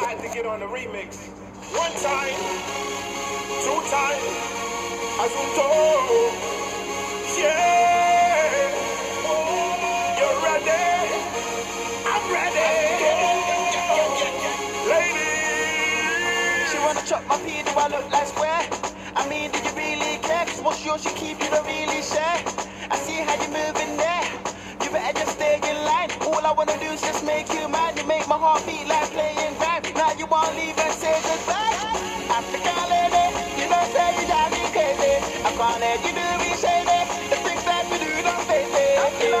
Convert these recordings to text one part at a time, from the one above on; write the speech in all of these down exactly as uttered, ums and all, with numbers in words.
tried to get on the remix. One time, two time, asunto. Yeah, you're ready, I'm ready. Ladies, she wanna chop my pee, do I look like square? I mean, do you really care? Cause what's yours you keep, you don't really share. I see how you moving there, you better just stay in line. All I wanna do is just make you mine. You make my heart beat like playing rap. Now you wanna leave and say goodbye. After calling it, you don't say you drive me crazy. I can't let you do me shady. The things that you do don't face it. I can't do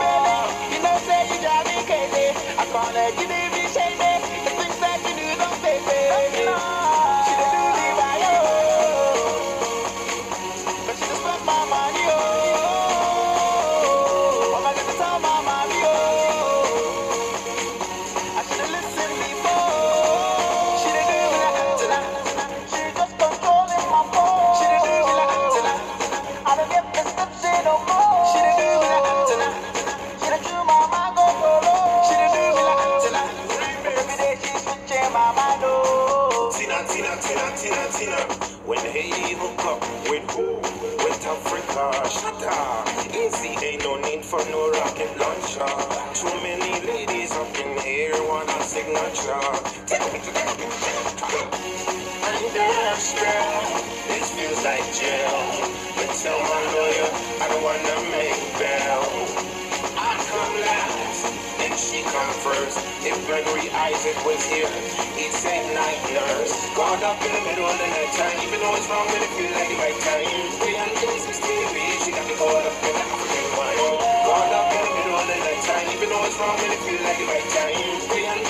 baby. You don't say you drive me crazy. I can't let you do me shady. The things that you do don't face it. She don't do me right, oh. But she just lost my money, oh. When he hook up with who? With Africa, shut up. Easy, ain't no need for no rocket launcher. Too many ladies up in here want a signature. Tell me, tell me, tell me. Understand, this feels like jail. But tell my lawyer, I don't wanna make bail. I come last, and she come first. If Gregory Isaac was here, he'd say night nurse. Caught up in the middle of the night time, even though it's wrong, but it feels like the right time. three sixty degrees, she got me caught up in the African wine. Caught up in the middle of the night time, even though it's wrong, but it feels like the right time.